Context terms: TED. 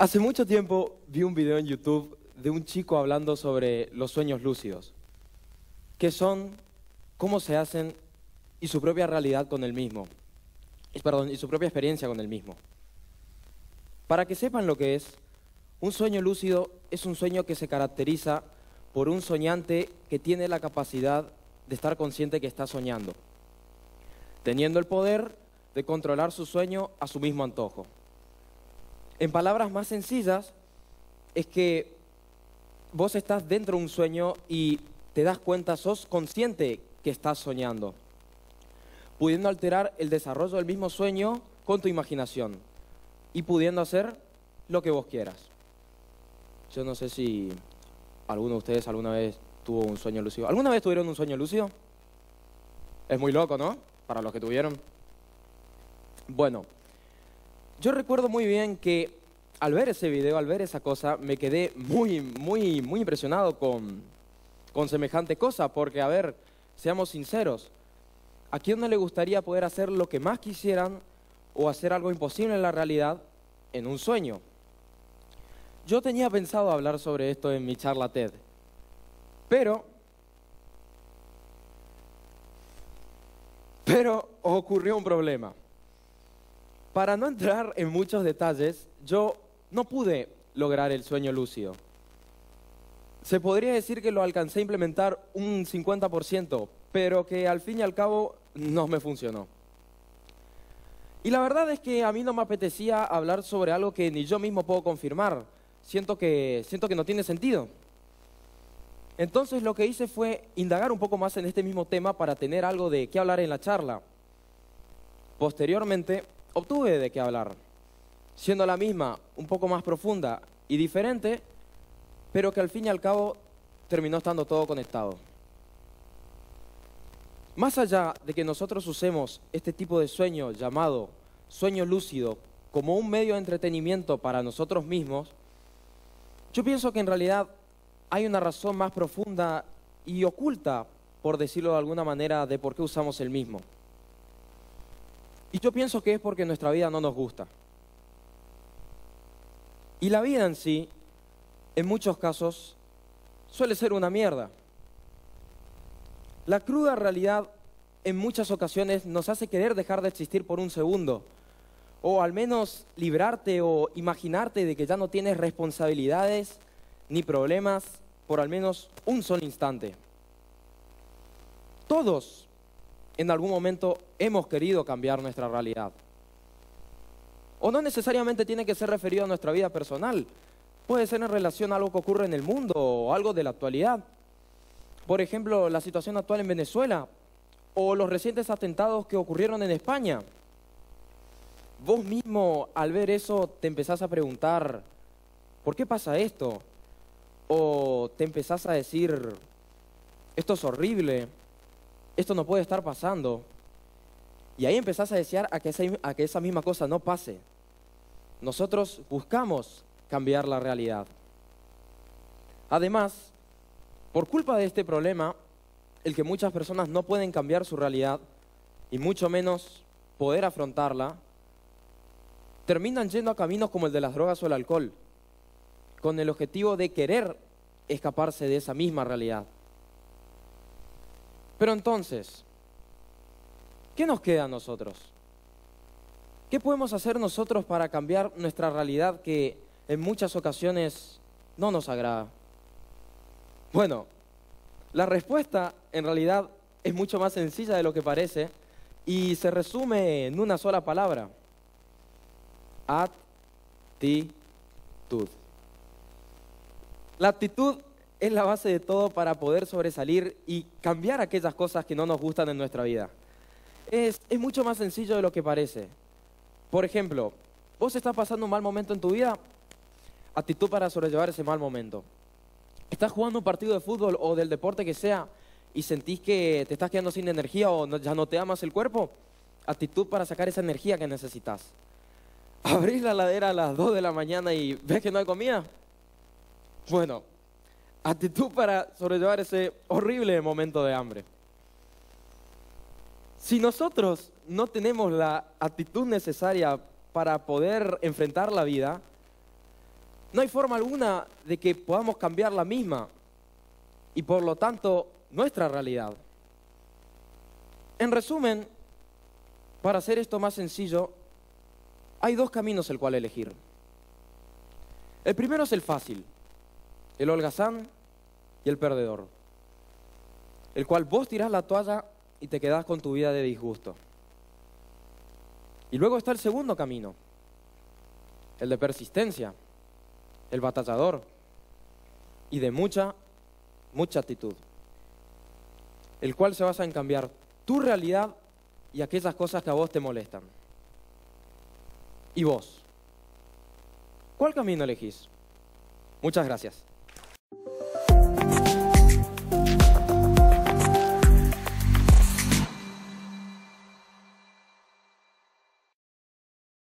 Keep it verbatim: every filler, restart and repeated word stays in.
Hace mucho tiempo vi un video en YouTube de un chico hablando sobre los sueños lúcidos. ¿Qué son? ¿Cómo se hacen? Y su propia realidad con el mismo. Perdón, y su propia experiencia con el mismo. Para que sepan lo que es, un sueño lúcido es un sueño que se caracteriza por un soñante que tiene la capacidad de estar consciente que está soñando, teniendo el poder de controlar su sueño a su mismo antojo. En palabras más sencillas, es que vos estás dentro de un sueño y te das cuenta, sos consciente que estás soñando, pudiendo alterar el desarrollo del mismo sueño con tu imaginación y pudiendo hacer lo que vos quieras. Yo no sé si alguno de ustedes alguna vez tuvo un sueño lúcido. ¿Alguna vez tuvieron un sueño lúcido? Es muy loco, ¿no? Para los que tuvieron. Bueno. Yo recuerdo muy bien que al ver ese video, al ver esa cosa, me quedé muy, muy, muy impresionado con, con semejante cosa, porque, a ver, seamos sinceros, ¿a quién no le gustaría poder hacer lo que más quisieran o hacer algo imposible en la realidad en un sueño? Yo tenía pensado hablar sobre esto en mi charla TED, pero, pero ocurrió un problema. Para no entrar en muchos detalles, yo no pude lograr el sueño lúcido. Se podría decir que lo alcancé a implementar un cincuenta por ciento, pero que al fin y al cabo no me funcionó. Y la verdad es que a mí no me apetecía hablar sobre algo que ni yo mismo puedo confirmar. Siento que, siento que no tiene sentido. Entonces lo que hice fue indagar un poco más en este mismo tema para tener algo de qué hablar en la charla. Posteriormente, obtuve de qué hablar, siendo la misma un poco más profunda y diferente, pero que al fin y al cabo terminó estando todo conectado. Más allá de que nosotros usemos este tipo de sueño llamado sueño lúcido como un medio de entretenimiento para nosotros mismos, yo pienso que en realidad hay una razón más profunda y oculta, por decirlo de alguna manera, de por qué usamos el mismo. Y yo pienso que es porque nuestra vida no nos gusta. Y la vida en sí, en muchos casos, suele ser una mierda. La cruda realidad en muchas ocasiones nos hace querer dejar de existir por un segundo, o al menos librarte o imaginarte de que ya no tienes responsabilidades ni problemas por al menos un solo instante. Todos en algún momento hemos querido cambiar nuestra realidad. O no necesariamente tiene que ser referido a nuestra vida personal. Puede ser en relación a algo que ocurre en el mundo o algo de la actualidad. Por ejemplo, la situación actual en Venezuela o los recientes atentados que ocurrieron en España. Vos mismo, al ver eso, te empezás a preguntar, ¿por qué pasa esto? O te empezás a decir, esto es horrible. Esto no puede estar pasando. Y ahí empezás a desear a que, esa, a que esa misma cosa no pase. Nosotros buscamos cambiar la realidad. Además, por culpa de este problema, el que muchas personas no pueden cambiar su realidad, y mucho menos poder afrontarla, terminan yendo a caminos como el de las drogas o el alcohol, con el objetivo de querer escaparse de esa misma realidad. Pero entonces, ¿qué nos queda a nosotros? ¿Qué podemos hacer nosotros para cambiar nuestra realidad que en muchas ocasiones no nos agrada? Bueno, la respuesta en realidad es mucho más sencilla de lo que parece y se resume en una sola palabra: actitud. La actitud es la base de todo para poder sobresalir y cambiar aquellas cosas que no nos gustan en nuestra vida. Es, es mucho más sencillo de lo que parece. Por ejemplo, vos estás pasando un mal momento en tu vida, actitud para sobrellevar ese mal momento. Estás jugando un partido de fútbol o del deporte que sea y sentís que te estás quedando sin energía o no, ya no te da más el cuerpo, actitud para sacar esa energía que necesitas. Abrís la heladera a las dos de la mañana y ves que no hay comida. Bueno, actitud para sobrellevar ese horrible momento de hambre. Si nosotros no tenemos la actitud necesaria para poder enfrentar la vida, no hay forma alguna de que podamos cambiar la misma y, por lo tanto, nuestra realidad. En resumen, para hacer esto más sencillo, hay dos caminos el cual elegir. El primero es el fácil, el holgazán y el perdedor, el cual vos tirás la toalla y te quedás con tu vida de disgusto. Y luego está el segundo camino, el de persistencia, el batallador y de mucha, mucha actitud, el cual se basa en cambiar tu realidad y aquellas cosas que a vos te molestan. ¿Y vos? ¿Cuál camino elegís? Muchas gracias.